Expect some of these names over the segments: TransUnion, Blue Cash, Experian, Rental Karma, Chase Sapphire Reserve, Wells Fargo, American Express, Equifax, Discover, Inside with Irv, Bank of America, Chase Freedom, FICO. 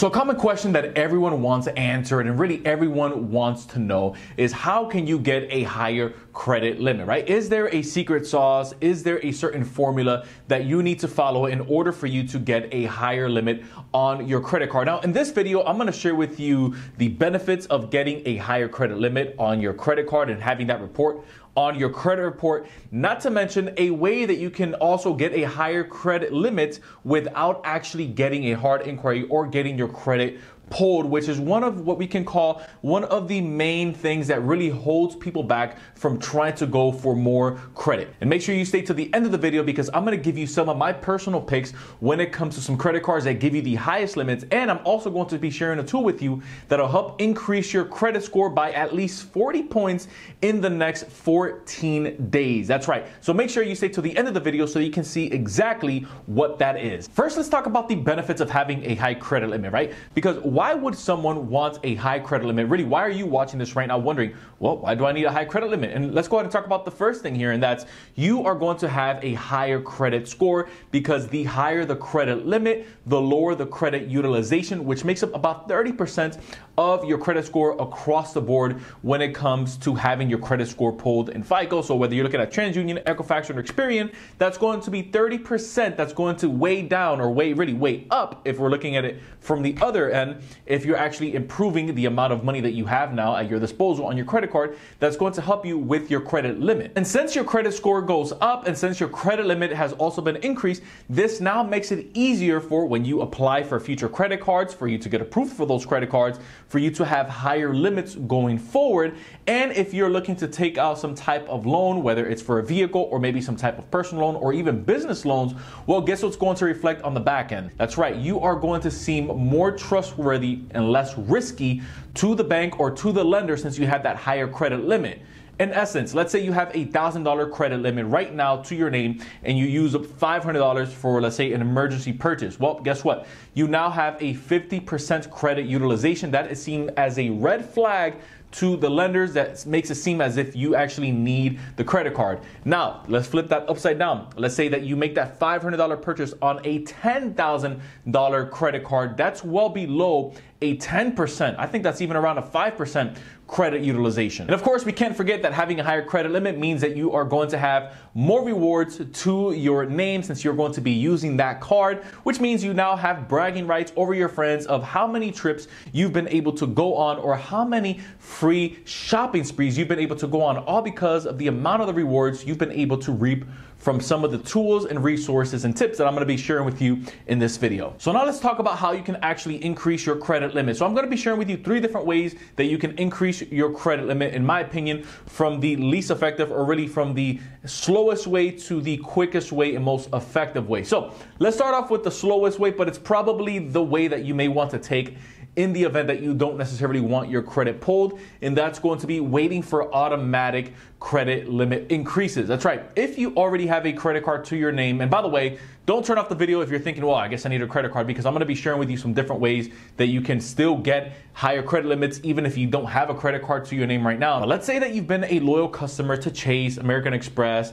So a common question that everyone wants answered and really everyone wants to know is how can you get a higher credit limit, right? Is there a secret sauce? Is there a certain formula that you need to follow in order for you to get a higher limit on your credit card? Now, in this video, I'm gonna share with you the benefits of getting a higher credit limit on your credit card and having that report on your credit report, not to mention a way that you can also get a higher credit limit without actually getting a hard inquiry or getting your credit pulled, which is one of what we can call one of the main things that really holds people back from trying to go for more credit. And make sure you stay to the end of the video because I'm gonna give you some of my personal picks when it comes to some credit cards that give you the highest limits. And I'm also going to be sharing a tool with you that'll help increase your credit score by at least 40 points in the next 14 days. That's right. So make sure you stay to the end of the video so you can see exactly what that is. First, let's talk about the benefits of having a high credit limit, right? Because why would someone want a high credit limit? Really, why are you watching this right now wondering, well, why do I need a high credit limit? And let's go ahead and talk about the first thing here, and that's you are going to have a higher credit score because the higher the credit limit, the lower the credit utilization, which makes up about 30% of your credit score across the board when it comes to having your credit score pulled in FICO. So whether you're looking at TransUnion, Equifax, or Experian, that's going to be 30% that's going to weigh down or really weigh up if we're looking at it from the other end. If you're actually improving the amount of money that you have now at your disposal on your credit card, that's going to help you with your credit limit. And since your credit score goes up and since your credit limit has also been increased, this now makes it easier for when you apply for future credit cards, for you to get approved for those credit cards, for you to have higher limits going forward. And if you're looking to take out some type of loan, whether it's for a vehicle or maybe some type of personal loan or even business loans, well, guess what's going to reflect on the back end? That's right, you are going to seem more trustworthy and less risky to the bank or to the lender since you have that higher credit limit. In essence, let's say you have a $1,000 credit limit right now to your name and you use up $500 for, let's say, an emergency purchase. Well, guess what? You now have a 50% credit utilization. That is seen as a red flag to the lenders. That makes it seem as if you actually need the credit card. Now, let's flip that upside down. Let's say that you make that $500 purchase on a $10,000 credit card. That's well below a 10%. I think that's even around a 5% credit utilization. And of course, we can't forget that having a higher credit limit means that you are going to have more rewards to your name since you're going to be using that card, which means you now have bragging rights over your friends of how many trips you've been able to go on or how many free shopping sprees you've been able to go on, all because of the amount of the rewards you've been able to reap from some of the tools and resources and tips that I'm gonna be sharing with you in this video. So now let's talk about how you can actually increase your credit limit. So I'm gonna be sharing with you three different ways that you can increase your credit limit, in my opinion, from the least effective or really from the slowest way to the quickest way and most effective way. So let's start off with the slowest way, but it's probably the way that you may want to take in the event that you don't necessarily want your credit pulled, and that's going to be waiting for automatic credit limit increases. That's right, if you already have a credit card to your name, and by the way, don't turn off the video if you're thinking, well, I guess I need a credit card, because I'm gonna be sharing with you some different ways that you can still get higher credit limits even if you don't have a credit card to your name right now. But let's say that you've been a loyal customer to Chase, American Express,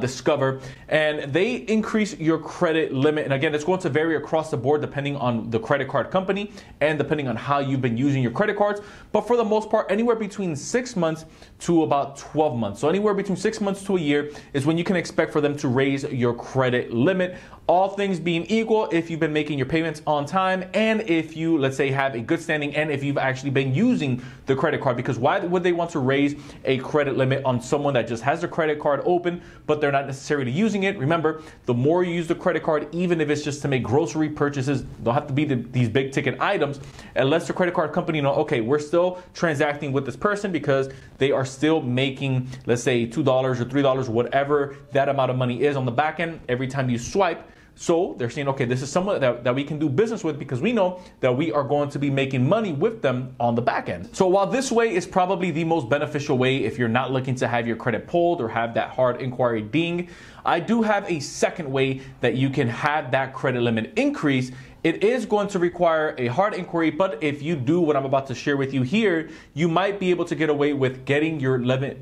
Discover, and they increase your credit limit. And again, it's going to vary across the board depending on the credit card company and depending on how you've been using your credit cards. But for the most part, anywhere between 6 months to about 12 months. So anywhere between 6 months to a year is when you can expect for them to raise your credit limit. All things being equal, if you've been making your payments on time and if you, let's say, have a good standing and if you've actually been using the credit card, because why would they want to raise a credit limit on someone that just has their credit card open, but they're not necessarily using it? Remember, the more you use the credit card, even if it's just to make grocery purchases, they'll have to be these big ticket items, unless the credit card company know, okay, we're still transacting with this person because they are still making, let's say, $2 or $3, whatever that amount of money is on the back end every time you swipe. So they're saying, okay, this is someone that we can do business with because we know that we are going to be making money with them on the back end. So while this way is probably the most beneficial way if you're not looking to have your credit pulled or have that hard inquiry ding, I do have a second way that you can have that credit limit increase. It is going to require a hard inquiry, but if you do what I'm about to share with you here, you might be able to get away with getting your limit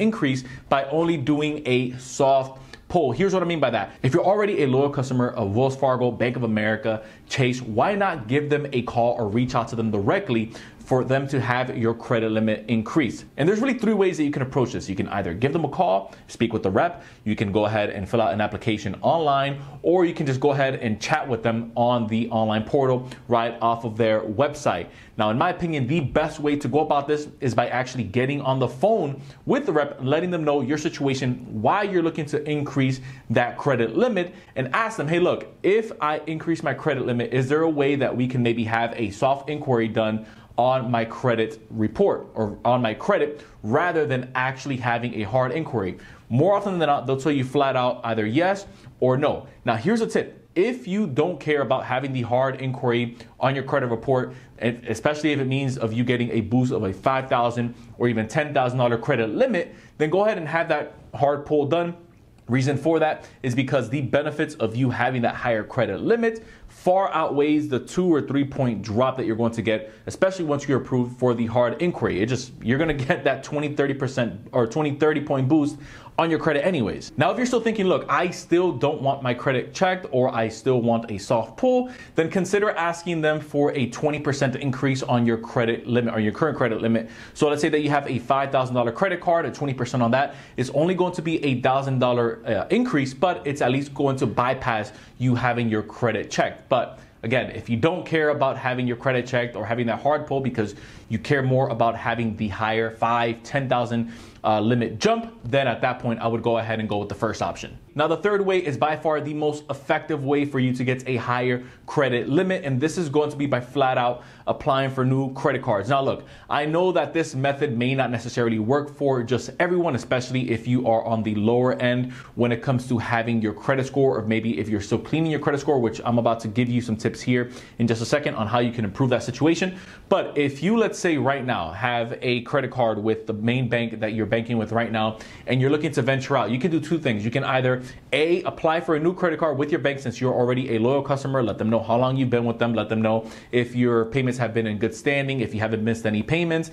increase by only doing a soft poll. Here's what I mean by that. If you're already a loyal customer of Wells Fargo, Bank of America, Chase, why not give them a call or reach out to them directly for them to have your credit limit increase? And there's really three ways that you can approach this. You can either give them a call, speak with the rep, you can go ahead and fill out an application online, or you can just go ahead and chat with them on the online portal right off of their website. Now, in my opinion, the best way to go about this is by actually getting on the phone with the rep, letting them know your situation, why you're looking to increase that credit limit, and ask them, hey, look, if I increase my credit limit, is there a way that we can maybe have a soft inquiry done on my credit report or on my credit rather than actually having a hard inquiry? More often than not, they'll tell you flat out either yes or no. Now, here's a tip. If you don't care about having the hard inquiry on your credit report, and especially if it means of you getting a boost of a $5,000 or even $10,000 credit limit, then go ahead and have that hard pull done. Reason for that is because the benefits of you having that higher credit limit far outweighs the 2 or 3 point drop that you're going to get, especially once you're approved for the hard inquiry. It just, you're going to get that 20-30% or 20-30 point boost on your credit anyways. Now, if you're still thinking, look, I still don't want my credit checked, or I still want a soft pull, then consider asking them for a 20% increase on your credit limit or your current credit limit. So let's say that you have a $5,000 credit card, a 20% on that is only going to be a $1,000 increase, but it's at least going to bypass you having your credit checked. But again, if you don't care about having your credit checked or having that hard pull because you care more about having the higher $5,000, $10,000 limit jump, then at that point I would go ahead and go with the first option. Now, the third way is by far the most effective way for you to get a higher credit limit, and this is going to be by flat out applying for new credit cards. Now, look, I know that this method may not necessarily work for just everyone, especially if you are on the lower end when it comes to having your credit score, or maybe if you're still cleaning your credit score, which I'm about to give you some tips here in just a second on how you can improve that situation. But if you, let's say right now, have a credit card with the main bank that you're banking with right now, and you're looking to venture out, you can do two things. You can either A, apply for a new credit card with your bank since you're already a loyal customer. Let them know how long you've been with them. Let them know if your payments have been in good standing, if you haven't missed any payments,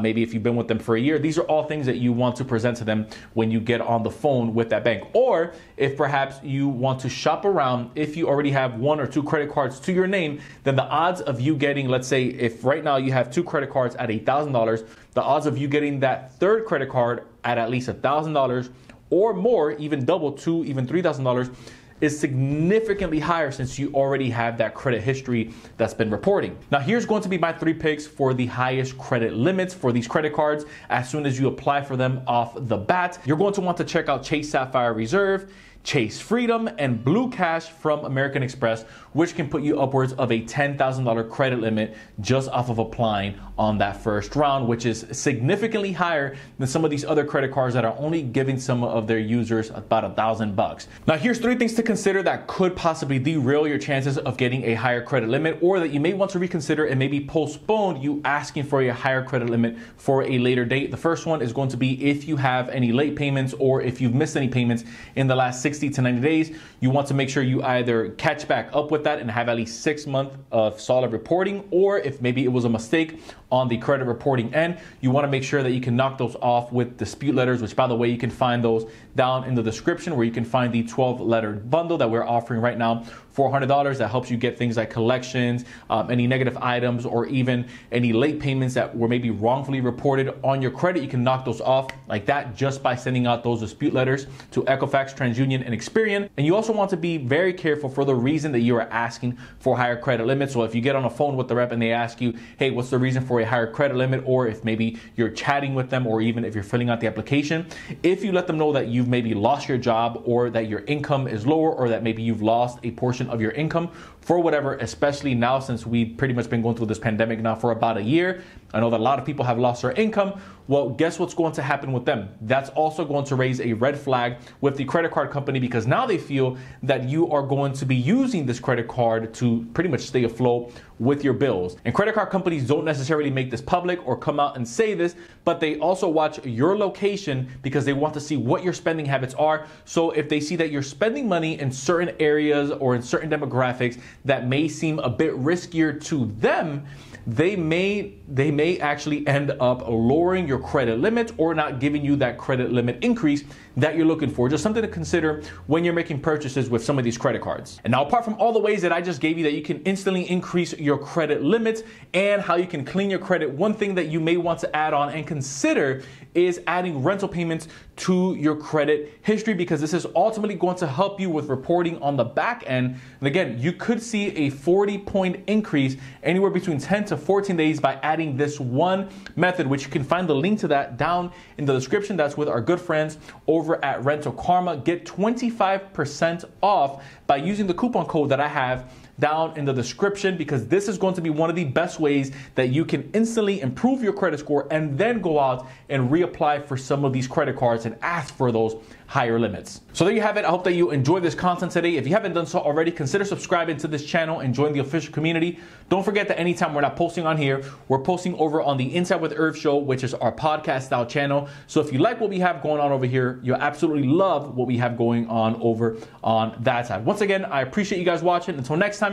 maybe if you've been with them for a year. These are all things that you want to present to them when you get on the phone with that bank. Or if perhaps you want to shop around, if you already have 1 or 2 credit cards to your name, then the odds of you getting, let's say if right now you have 2 credit cards at $1,000, the odds of you getting that third credit card at least $1,000 or more, even double, $2,000, even $3,000, is significantly higher since you already have that credit history that's been reporting. Now, here's going to be my 3 picks for the highest credit limits for these credit cards. As soon as you apply for them off the bat, you're going to want to check out Chase Sapphire Reserve, Chase Freedom, and Blue Cash from American Express, which can put you upwards of a $10,000 credit limit just off of applying on that first round, which is significantly higher than some of these other credit cards that are only giving some of their users about $1,000. Now, here's 3 things to consider that could possibly derail your chances of getting a higher credit limit, or that you may want to reconsider and maybe postpone you asking for a higher credit limit for a later date. The first one is going to be if you have any late payments or if you've missed any payments in the last 60 to 90 days, you want to make sure you either catch back up with that and have at least 6 months of solid reporting, or if maybe it was a mistake on the credit reporting end, you want to make sure that you can knock those off with dispute letters, which, by the way, you can find those down in the description where you can find the 12-letter bundle that we're offering right now, $400, that helps you get things like collections, any negative items, or even any late payments that were maybe wrongfully reported on your credit. You can knock those off like that just by sending out those dispute letters to Equifax, TransUnion, and Experian. And you also want to be very careful for the reason that you are asking for higher credit limits. So if you get on a phone with the rep and they ask you, hey, what's the reason for a higher credit limit? Or if maybe you're chatting with them, or even if you're filling out the application, if you let them know that you've maybe lost your job, or that your income is lower, or that maybe you've lost a portion of your income for whatever, especially now since we've pretty much been going through this pandemic now for about a year. I know that a lot of people have lost their income. Well, guess what's going to happen with them? That's also going to raise a red flag with the credit card company, because now they feel that you are going to be using this credit card to pretty much stay afloat with your bills. And credit card companies don't necessarily make this public or come out and say this, but they also watch your location because they want to see what your spending habits are. So if they see that you're spending money in certain areas or in certain demographics that may seem a bit riskier to them, they may may actually end up lowering your credit limit or not giving you that credit limit increase that you're looking for. Just something to consider when you're making purchases with some of these credit cards. And now, apart from all the ways that I just gave you that you can instantly increase your credit limits and how you can clean your credit, one thing that you may want to add on and consider is adding rental payments to your credit history, because this is ultimately going to help you with reporting on the back end. And again, you could see a 40-point increase anywhere between 10 to 14 days by adding this one method, which you can find the link to that down in the description. That's with our good friends over at Rental Karma. Get 25% off by using the coupon code that I have down in the description, because this is going to be one of the best ways that you can instantly improve your credit score and then go out and reapply for some of these credit cards and ask for those higher limits. So there you have it. I hope that you enjoyed this content today. If you haven't done so already, consider subscribing to this channel and join the official community. Don't forget that anytime we're not posting on here, we're posting over on the Inside with Irv show, which is our podcast style channel. So if you like what we have going on over here, you'll absolutely love what we have going on over on that side. Once again, I appreciate you guys watching. Until next time,